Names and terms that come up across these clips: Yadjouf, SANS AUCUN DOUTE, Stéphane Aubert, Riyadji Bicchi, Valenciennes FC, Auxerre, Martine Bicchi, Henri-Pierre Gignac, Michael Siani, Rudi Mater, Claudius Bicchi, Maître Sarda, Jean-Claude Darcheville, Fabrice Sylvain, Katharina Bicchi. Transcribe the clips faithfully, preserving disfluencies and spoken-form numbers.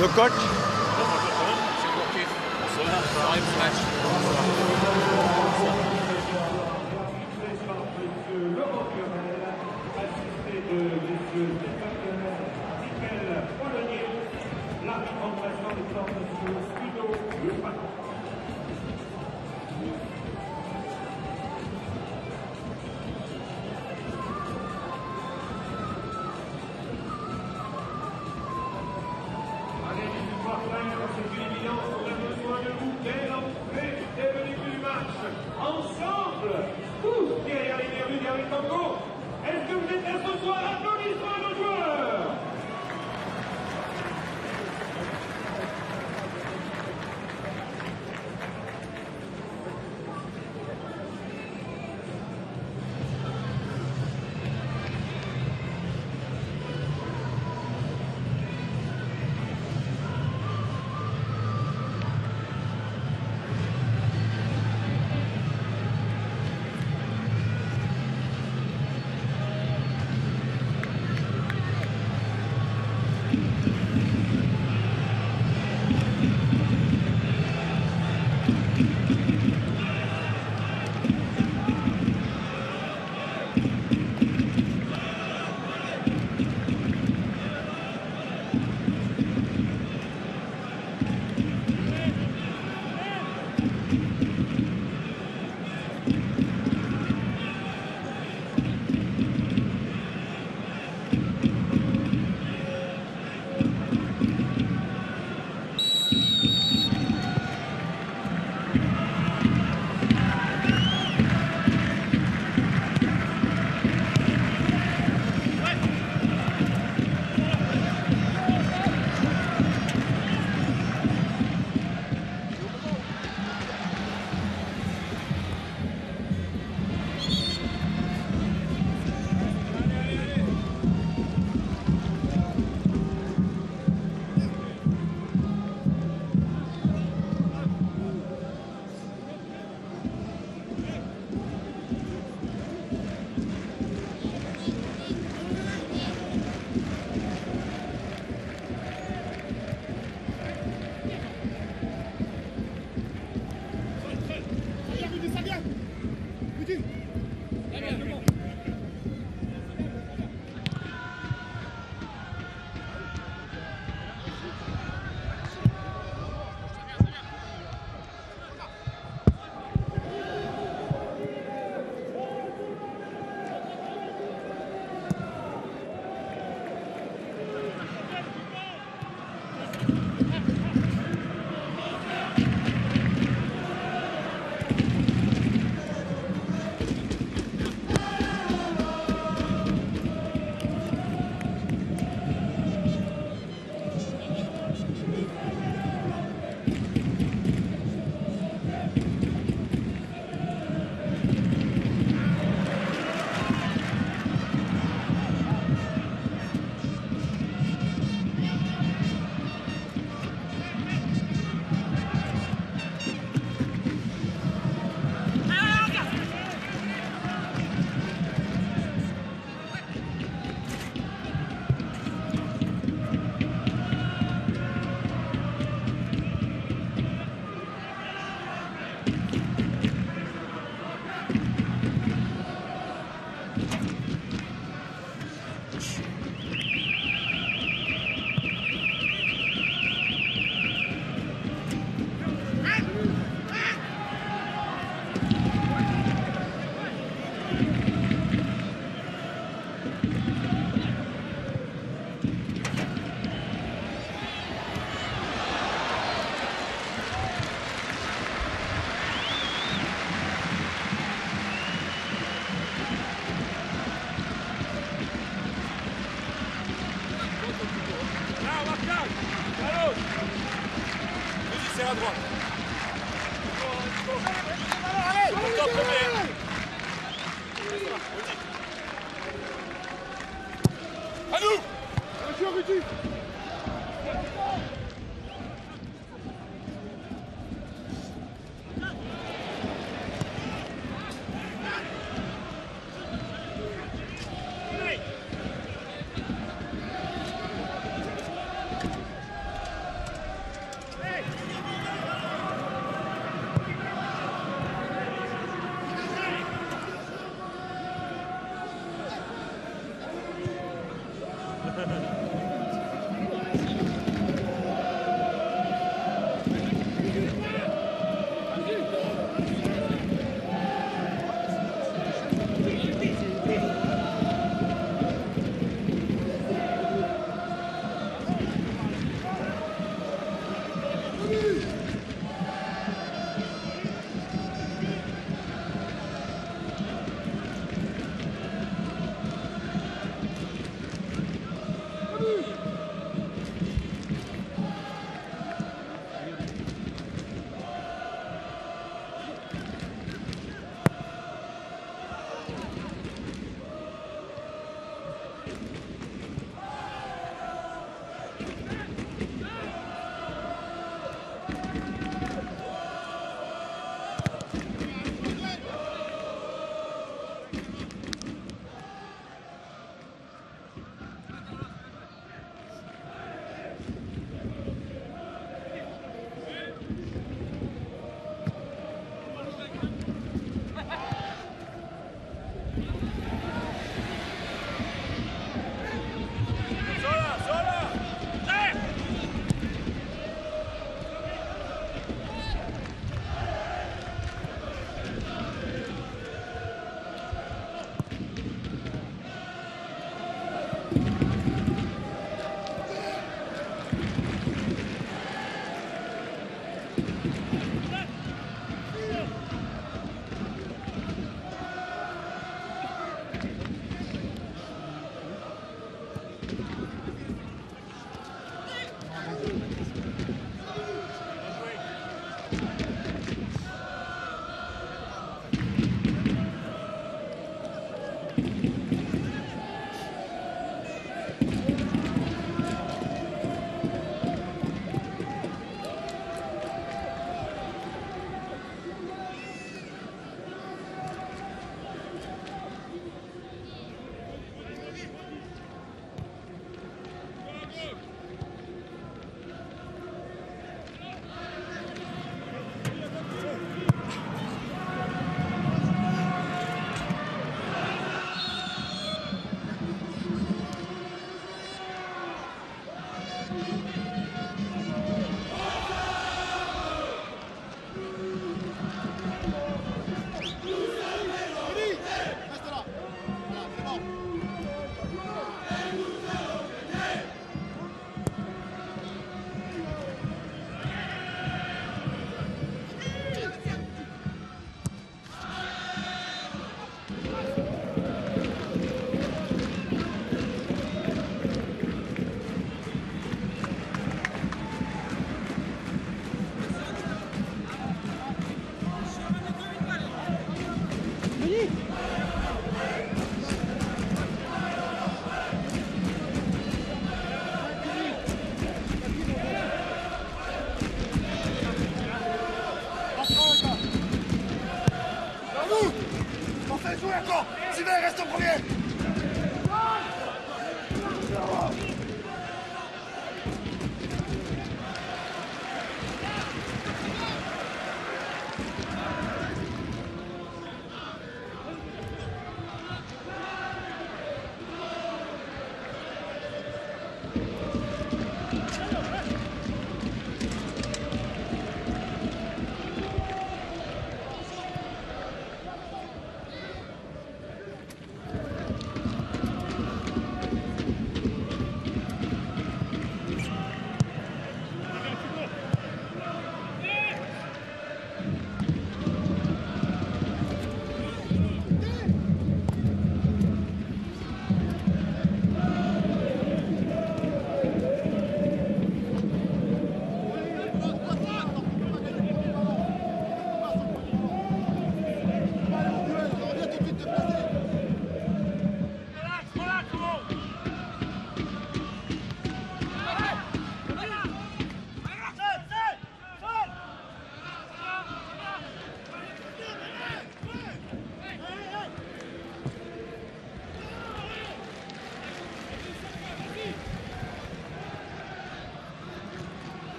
Le coach.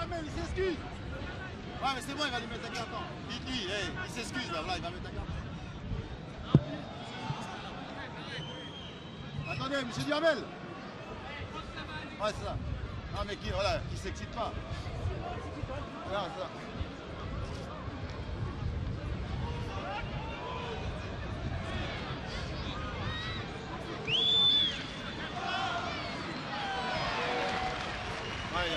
la même, il s'excuse. Ouais, mais c'est bon, il va lui mettre un carton. Dites-lui, hey, il s'excuse là, voilà, il va mettre un carton. Attendez, monsieur Diamel. Ouais, c'est ça. Ah, mais qui, voilà, qui s'excite pas. Voilà, c'est ça. Hey!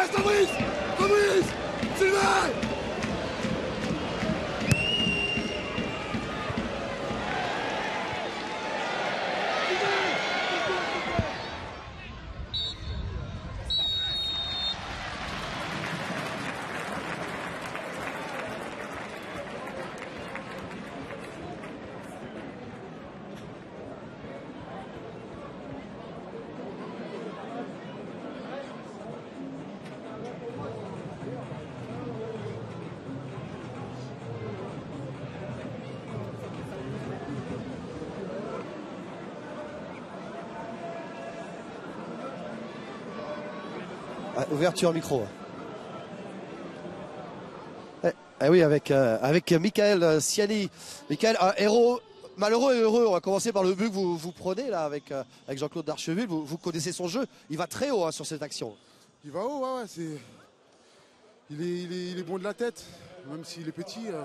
Fabrice Fabrice Sylvain. Ah, ouverture micro. Eh, eh oui, avec, euh, avec Michael Siani. Michael, un héros malheureux et heureux. On va commencer par le but que vous, vous prenez là avec, euh, avec Jean-Claude Darcheville. Vous, vous connaissez son jeu. Il va très haut hein, sur cette action. Il va haut, ouais, ouais. C'est... Il est, il, est, il est bon de la tête, même s'il est petit. Euh,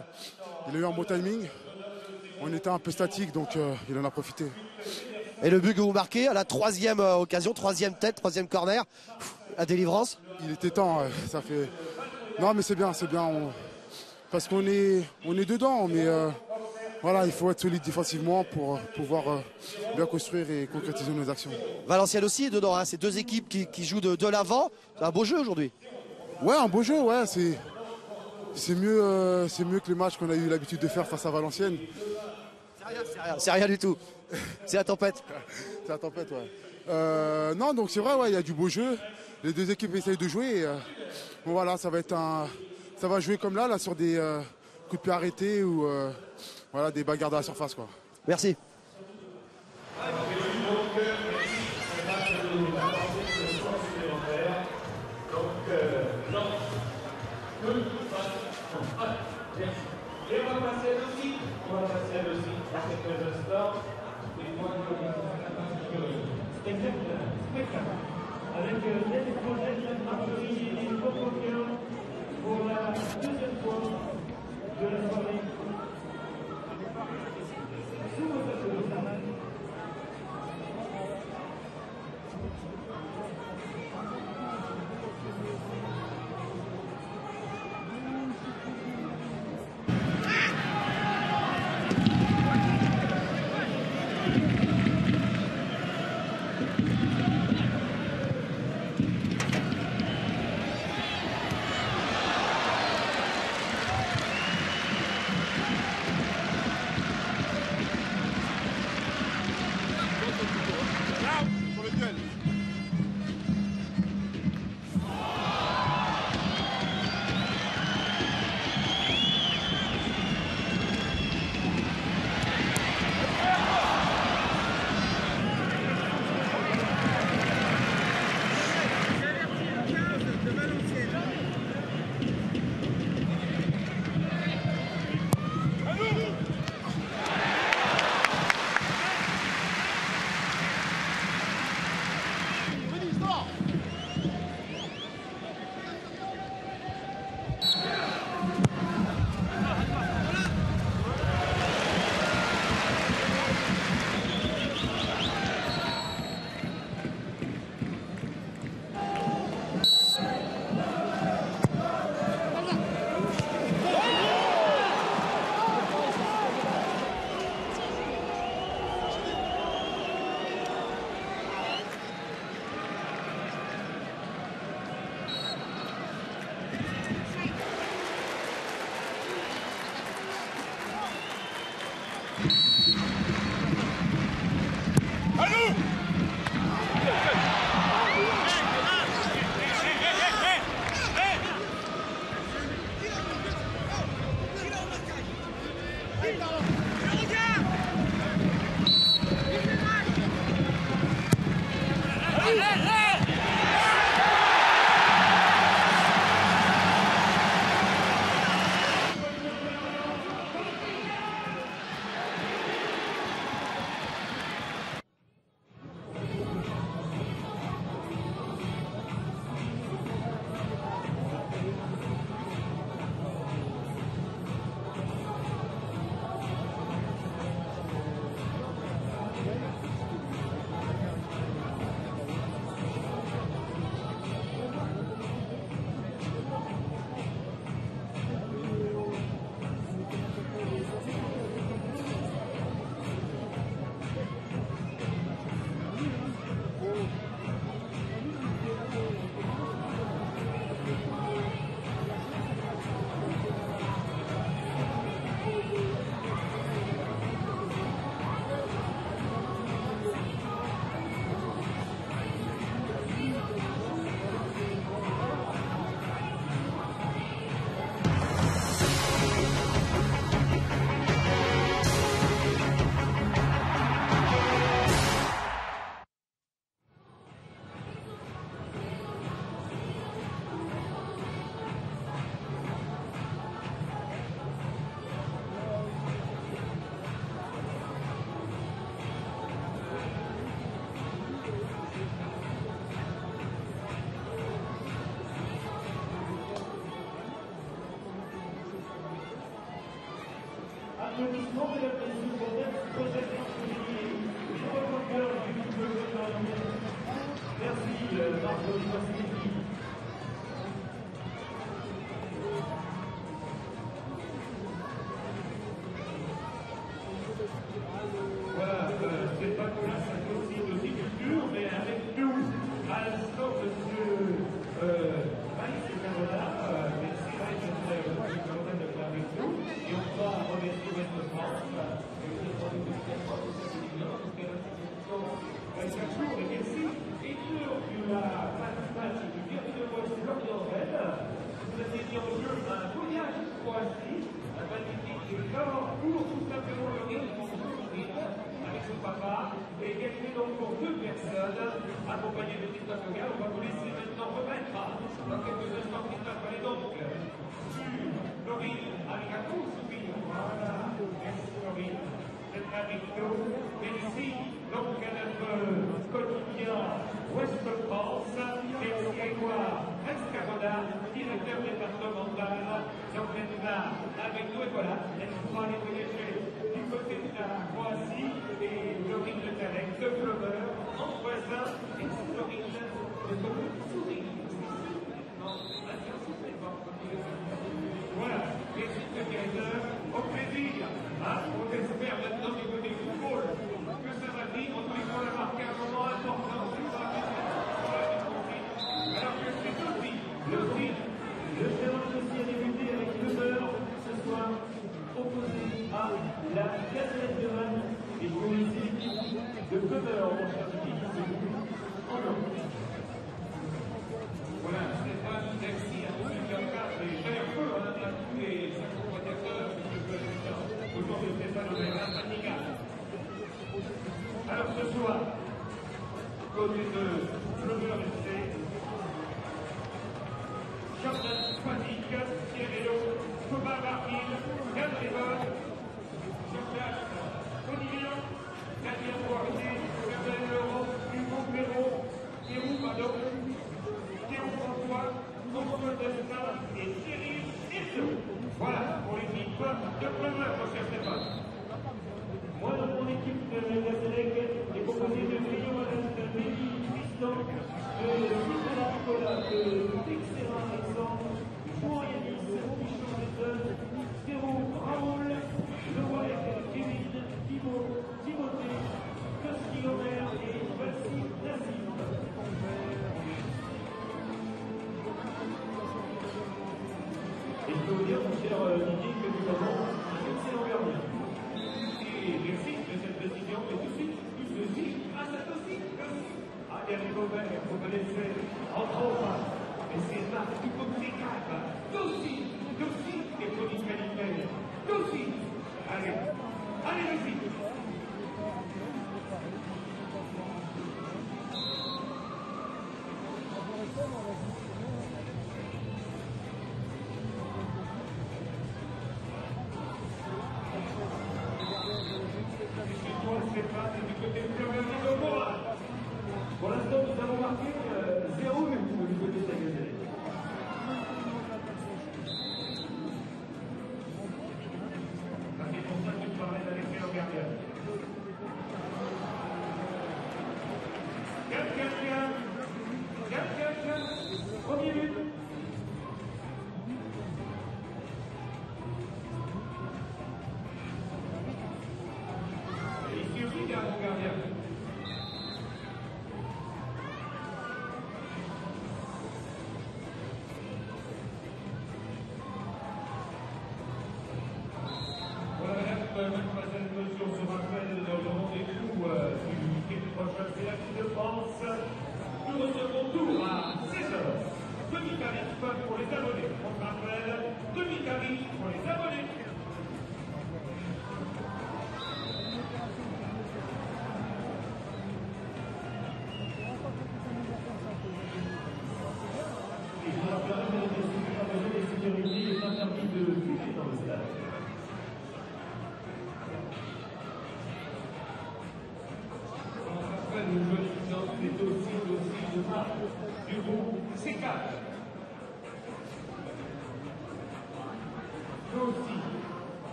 il a eu un bon timing. On était un peu statique, donc euh, il en a profité. Et le but que vous marquez à la troisième euh, occasion, troisième tête, troisième corner, pff, la délivrance. Il était temps, euh, ça fait... Non mais c'est bien, c'est bien. On... Parce qu'on est, on est dedans, mais euh, voilà, il faut être solide défensivement pour euh, pouvoir euh, bien construire et concrétiser nos actions. Valenciennes aussi est dedans, hein, c'est deux équipes qui, qui jouent de, de l'avant. C'est un beau jeu aujourd'hui. Ouais, un beau jeu, ouais, c'est c'est mieux, euh, c'est mieux que les matchs qu'on a eu l'habitude de faire face à Valenciennes. C'est rien, c'est rien, c'est rien du tout. C'est la tempête. C'est la tempête, ouais. Euh, non, donc c'est vrai, ouais, il y a du beau jeu. Les deux équipes essayent de jouer. Et, euh, bon, voilà, ça va être un, ça va jouer comme là, là, sur des euh, coups de pied arrêtés ou euh, voilà, des bagarres de la surface, quoi. Merci.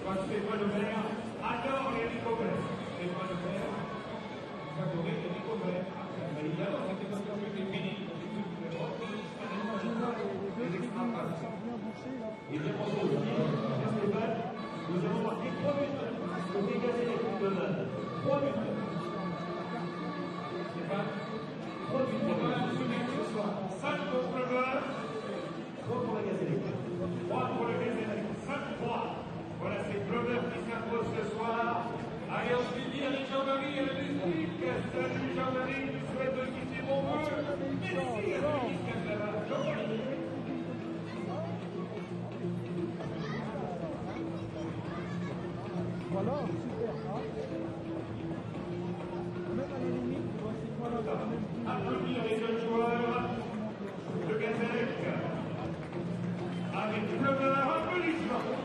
Merci. Stéphane Aubert adore les ricomères. Stéphane Aubert, j'adorais les ricomères. Évidemment, c'était un peu plus béni pour les trucs de l'Europe, les extravagances. Et bien, on se dit, Stéphane, nous avons marqué trois buts pour dégager les coups de main. Trois buts. Stéphane, trois buts pour la semaine ce soir. Cinq contre le main, trois pour la gaz électrique. trois pour le gaz électrique. cinq trois. Voilà, c'est Glover qui s'impose ce soir. Allez, on se dit avec Jean-Marie et la musique. Salut Jean-Marie, nous souhaitons quitter mon vœu. Merci à tous qui se cassent là-bas. Jean-Marie. Voilà, super. Même à la limite, voici quoi là. Applaudir les deux joueurs de Gazalec. Avec Glover, applaudissement.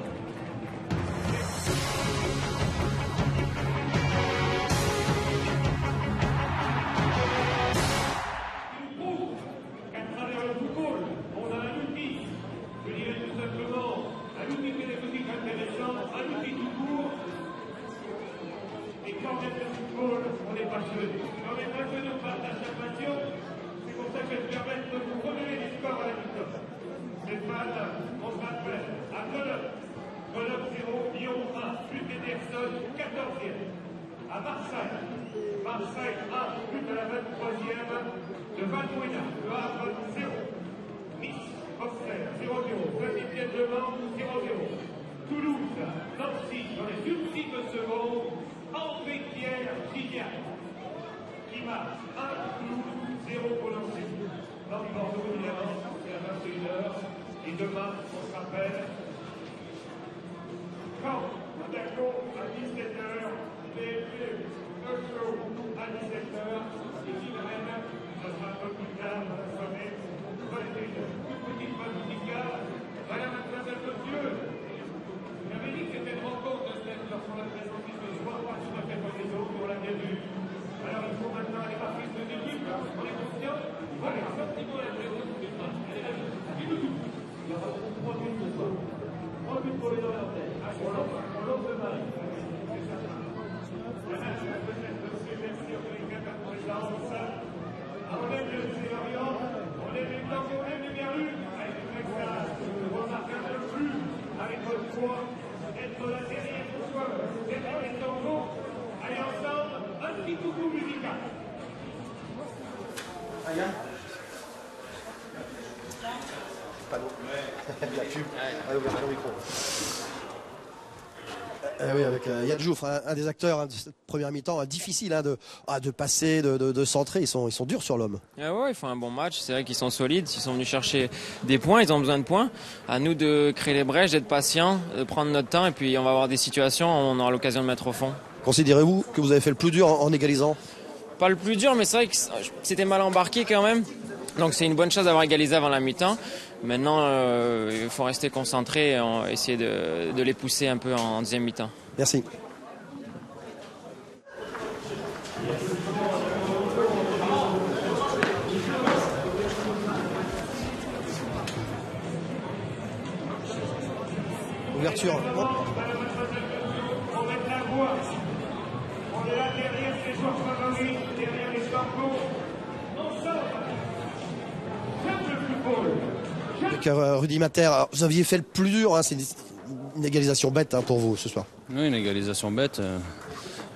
À Marseille, Marseille un, but à la vingt-troisième, de Valbuena, le Havre zéro, Nice, Auxerre zéro zéro, Saint-Étienne-de-Mans zéro zéro, Toulouse, Nancy, dans les ultimes secondes, Henri-Pierre Gignac, qui marche un, Toulouse, zéro pour Nancy. Dans le Bordeaux, évidemment, c'est à vingt et une heures, et demain, on se rappelle, quand Monaco à dix-sept heures, les deux shows à dix-sept heures, et Gilles-Rennes, ça sera un peu plus tard dans la soirée, une petite voix musicale. Voilà, mademoiselle, monsieur, j'avais dit que c'était une rencontre de scène lorsqu'on l'a présenté ce soir, pas sur la fête de saison, on l'a bien vu. Alors il faut maintenant aller par plus de début, on est confiant. Voilà, sentiment à la présence du match. Il y aura trois buts ce soir. trois buts pour les dans leur tête. On l'offre de mal. C'est ça. Voilà, je vous remercie, merci aux Américains pour les avances. On aime le Sud-Orient, on aime les Blancs, on aime les Berlus. Avec le Texas, on remarque un peu plus avec votre foi, être la dernière fois, d'être dans les tangos. Allez, ensemble, un petit coucou musical. Ah, il y a pas d'eau. Il y a pub. Allez, ouvre le micro. Eh oui, avec euh, Yadjouf, un, un des acteurs hein, de cette première mi-temps, hein, difficile hein, de, ah, de passer, de, de, de centrer. Ils sont, ils sont durs sur l'homme. Ah ouais, ils font un bon match. C'est vrai qu'ils sont solides. Ils sont venus chercher des points. Ils ont besoin de points. À nous de créer les brèches, d'être patients, de prendre notre temps. Et puis, on va avoir des situations. On aura l'occasion de mettre au fond. Considérez-vous que vous avez fait le plus dur en, en égalisant? Pas le plus dur, mais c'est vrai que c'était mal embarqué quand même. Donc c'est une bonne chose d'avoir égalisé avant la mi-temps. Maintenant, euh, il faut rester concentré et on, essayer de, de les pousser un peu en, en deuxième mi-temps. Merci. Ouverture. On est là derrière ces joueurs favoris, derrière les champions. On sort. Avec euh, Rudi Mater, alors, vous aviez fait le plus dur, hein, c'est une, une égalisation bête hein, pour vous ce soir. Oui, une égalisation bête. Euh,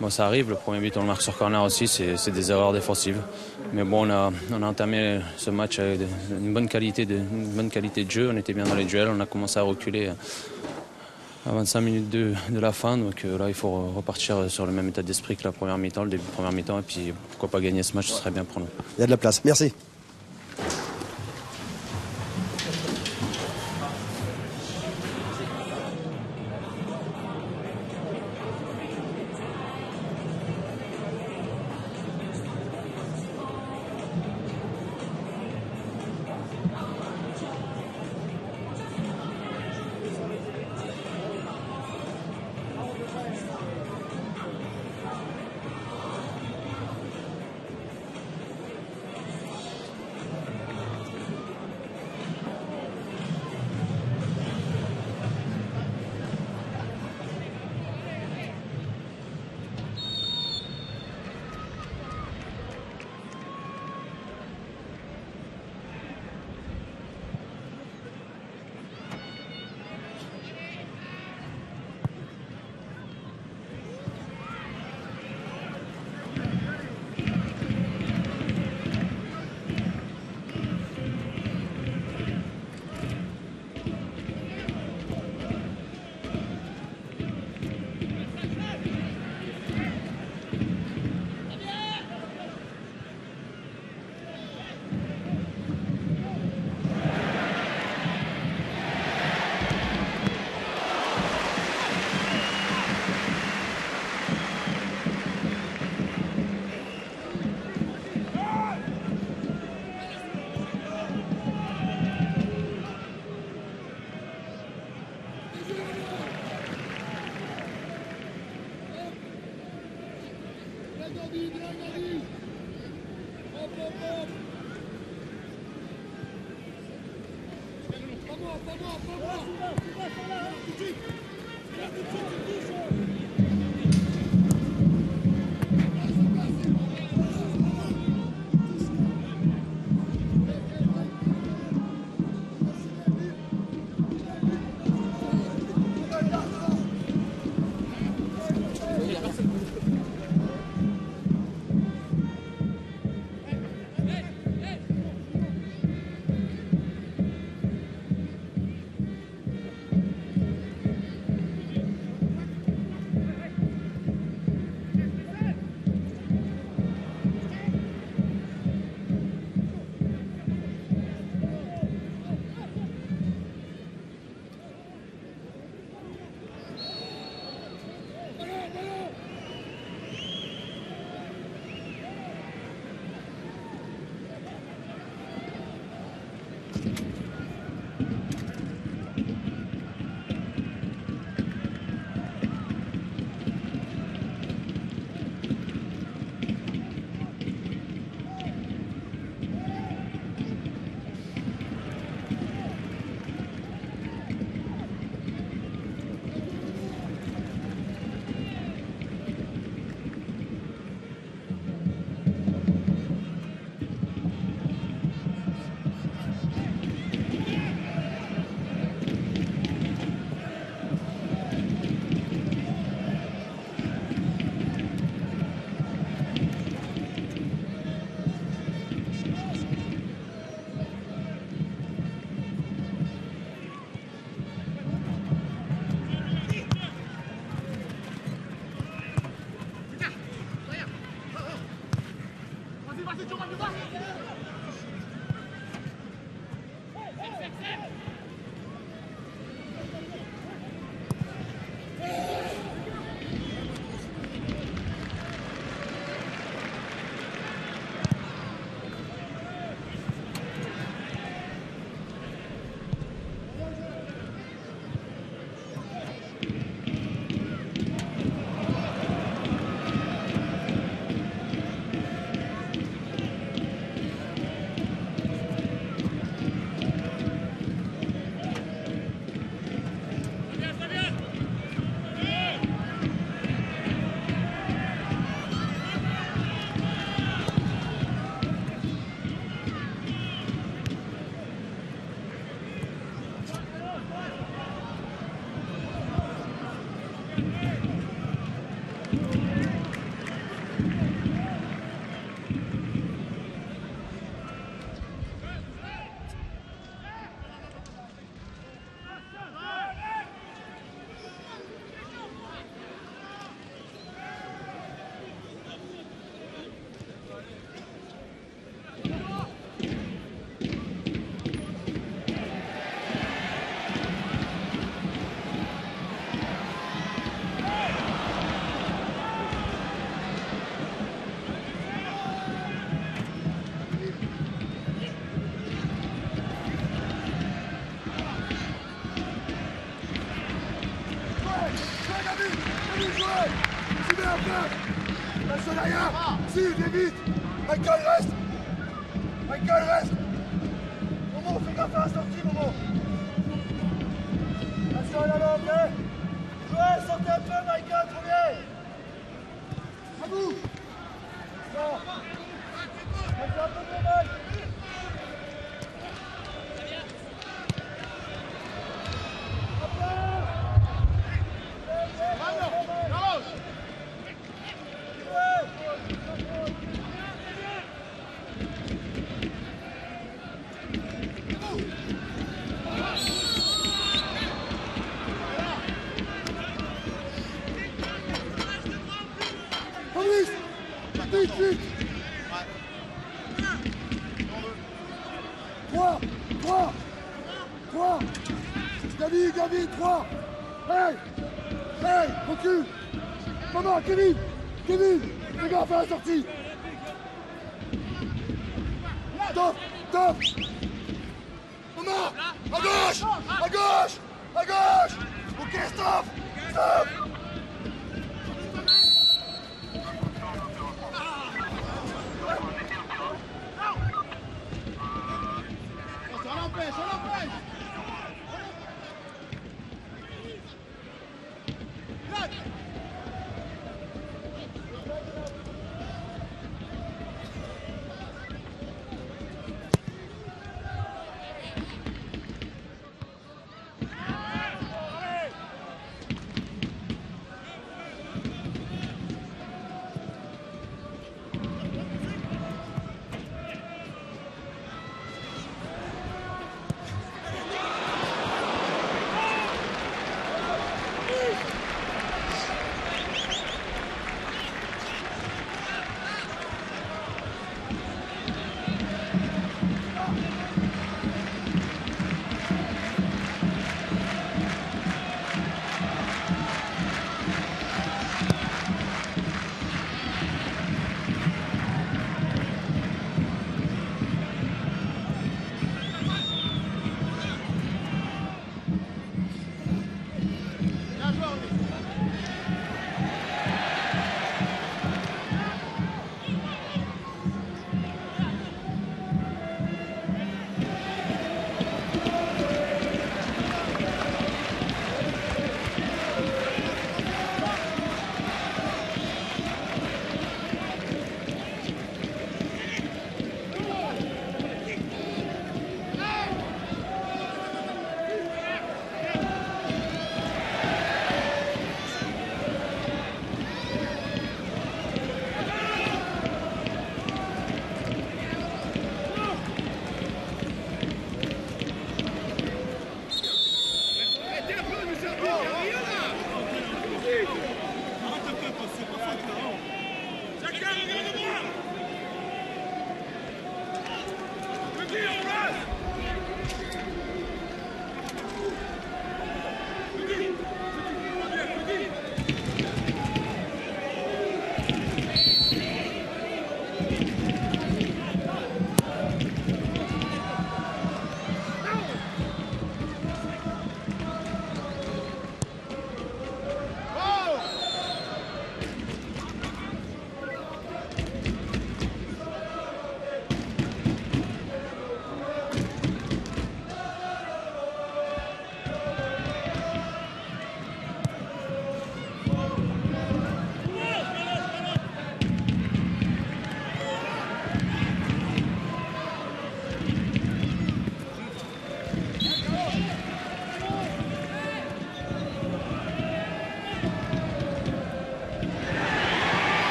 bon, ça arrive, le premier but on le marque sur corner aussi, c'est des erreurs défensives. Mais bon, on a, on a entamé ce match avec de, une, bonne qualité de, une bonne qualité de jeu, on était bien dans les duels, on a commencé à reculer à vingt-cinq minutes de, de la fin. Donc euh, là, il faut repartir sur le même état d'esprit que la première mi-temps, le début de la première mi-temps, et puis pourquoi pas gagner ce match, ce serait bien pour nous. Il y a de la place, merci. trois. Hey, hey, au cul. Maman, Kevin, Kevin, les gars, fais la sortie. Top, top. Maman, à gauche, à gauche, à gauche. Ok, stop, stop.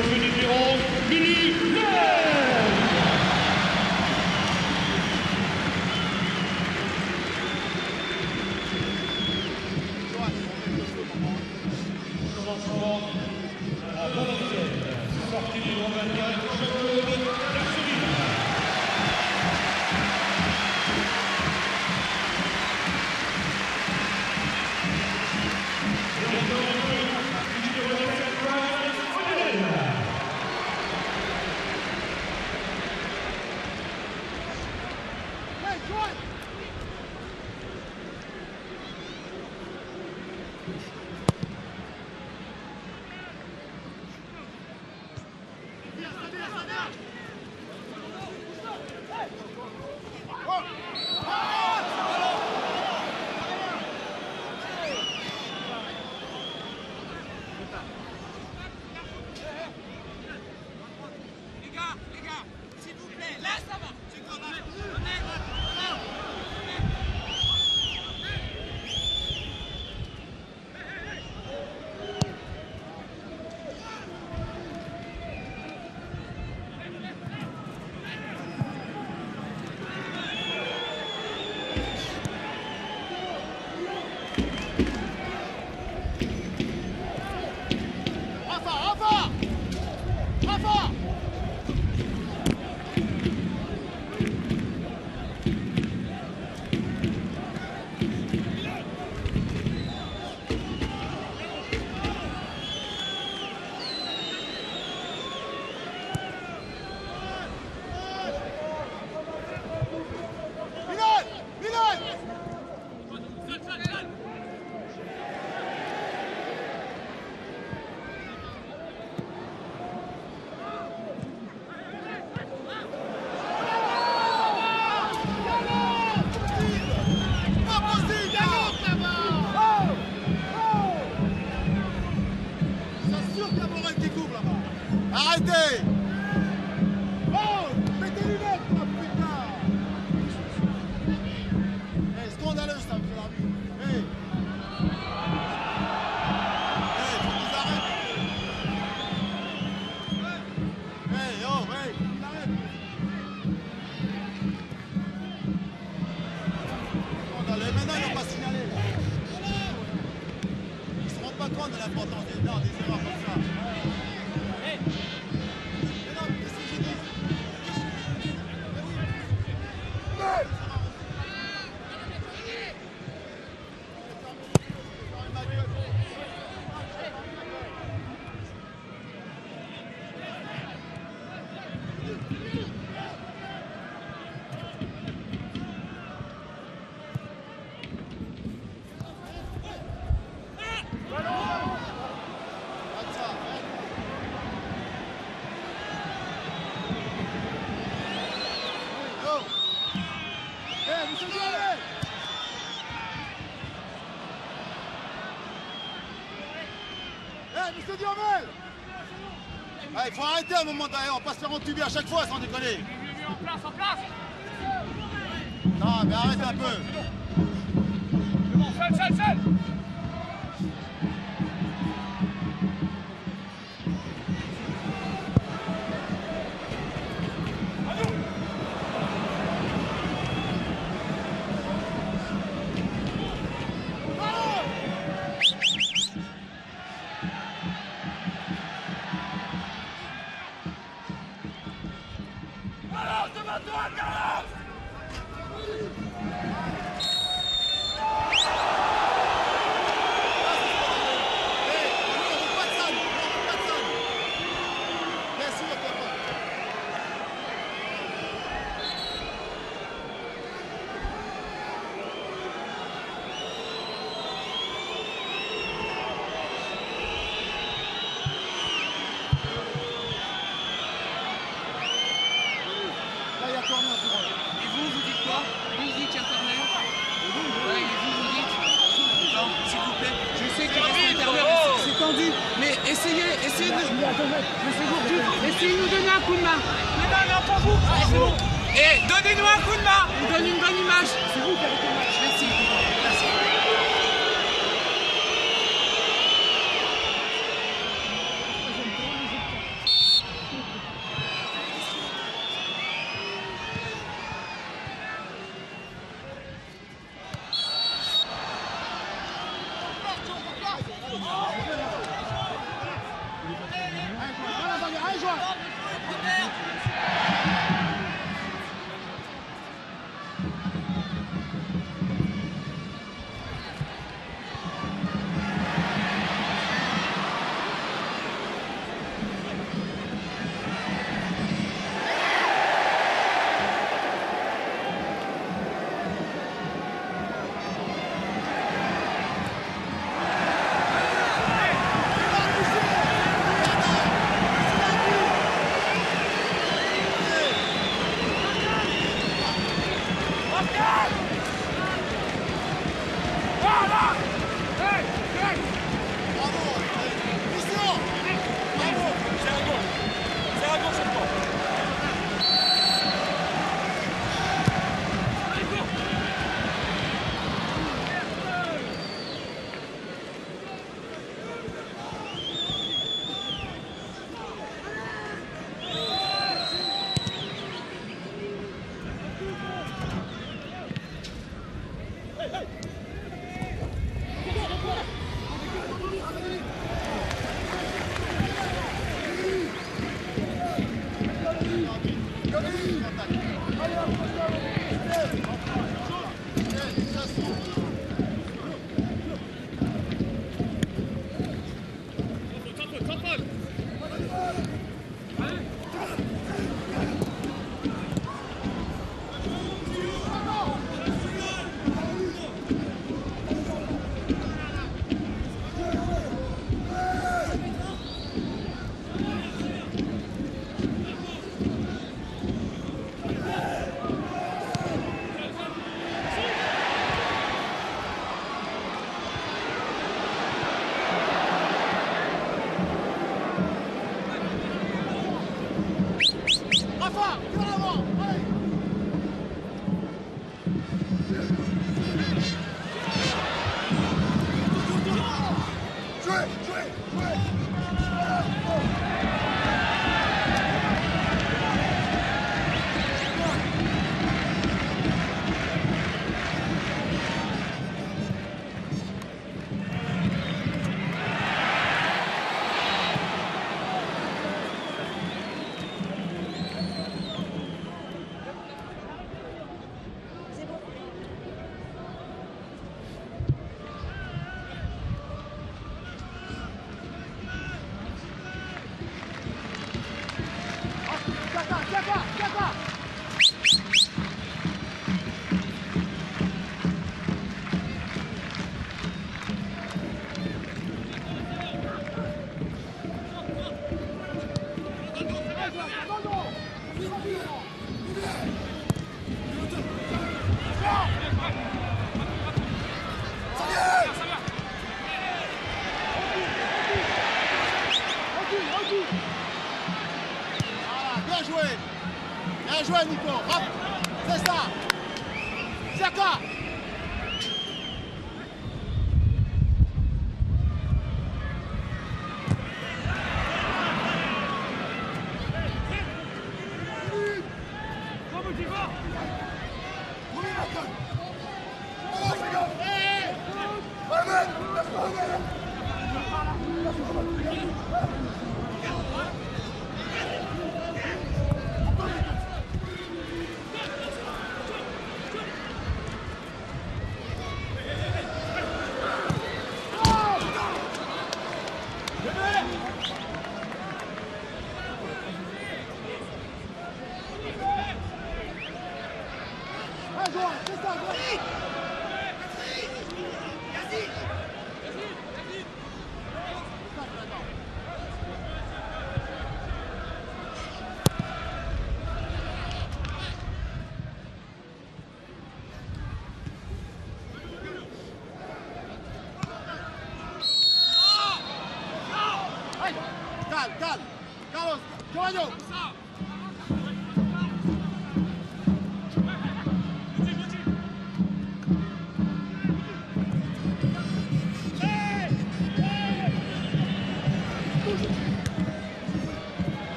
contre une différence militaire. Commencement à vingt-sept, sortie numéro vingt-quatre, Jean-Claude Darcheville. Ah, il faut arrêter à un moment d'ailleurs, on passe le rond-tubé à chaque fois sans déconner. En place, en place. Non mais arrête un peu. C'est bon, seul, seul, seul.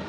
Come on.